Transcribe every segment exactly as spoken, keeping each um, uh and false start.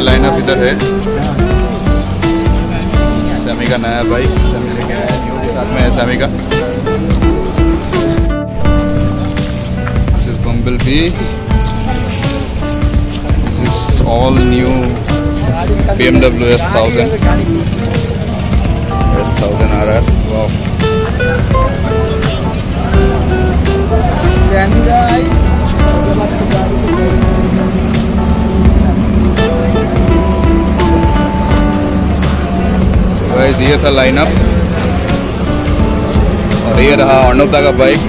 का लाइनअप इधर है। सैमी का नया भाई, सैमी लेके आया, न्यू के साथ में है सैमी का। This is bumblebee, this is all new B M W S one thousand S one thousand R R। Wow Sammy भाई, गाइस ये था लाइनअप और ये रहा अर्णवदा का बाइक।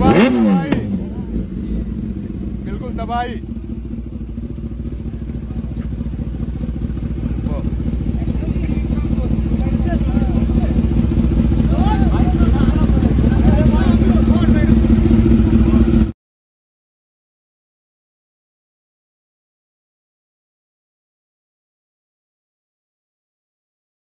दबाई दबाई बिल्कुल दबाई।